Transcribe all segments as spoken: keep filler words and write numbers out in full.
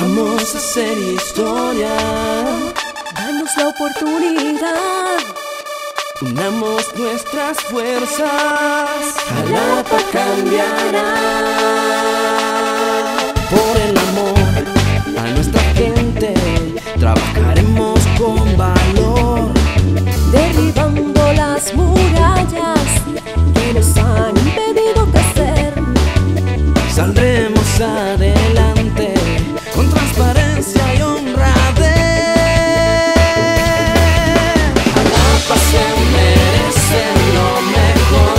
Vamos a hacer historia, danos la oportunidad, unamos nuestras fuerzas, Jalapa cambiará. Por el amor a nuestra gente, trabajaremos con valor, derribando las murallas que nos han impedido crecer. Saldremos adelante con transparencia y honradez. Jalapa se merece lo mejor.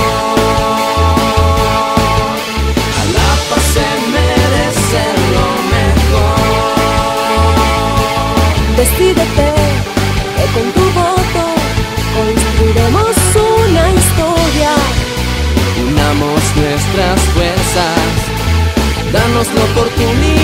Jalapa se merece lo mejor. Decídete que con tu voto construiremos una historia. Unamos nuestras fuerzas, danos la oportunidad.